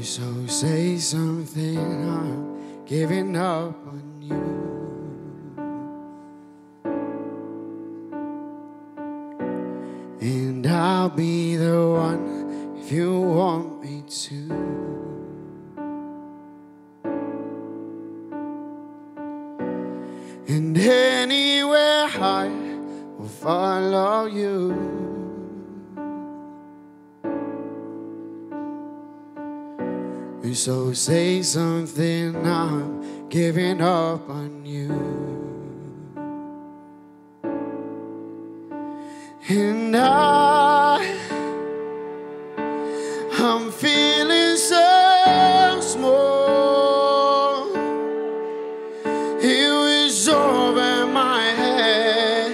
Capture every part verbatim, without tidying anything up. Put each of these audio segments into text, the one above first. you, so say something. I'm giving up on you, and I'll be the one if you want me to. And anywhere I will follow you, and so say something, I'm giving up on you. And I, I'm feeling so small. It was over my head.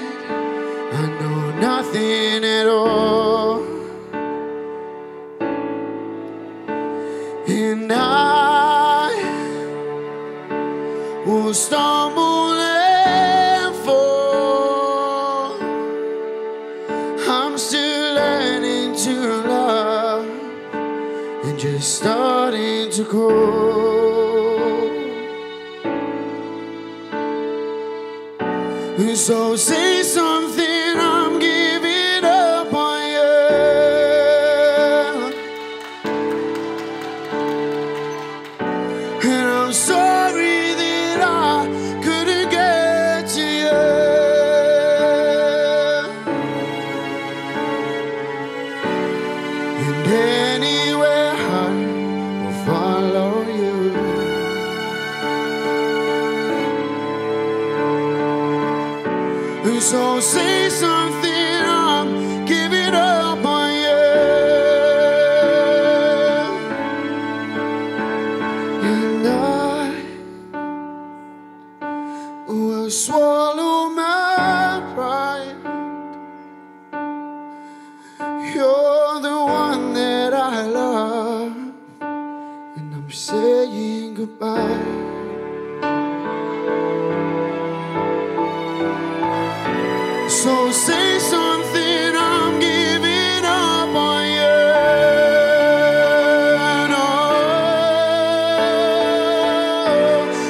I know nothing at all. And I will stumble and fall. I'm still learning to love and just starting to grow. And so say something, I'm giving up on you, and I'm sorry that I couldn't get to you. And anywhere I will follow you, so say something, I'm giving up on you. And I will swallow my pride. You're the one that I love, and I'm saying goodbye. So say something, I'm giving up on you, no.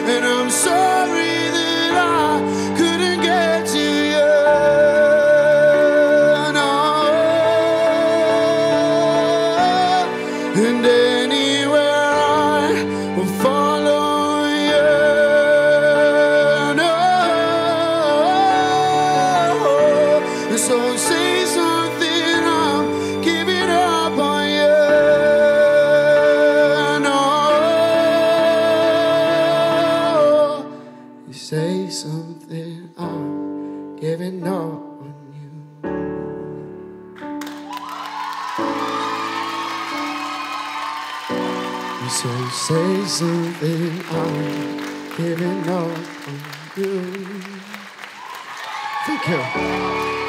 And I'm sorry that I couldn't get to you, no. And anywhere I will follow you. So say something, I'm giving up on you, no. You say something, I'm giving up on you. You so say something, I'm giving up on you. Thank you.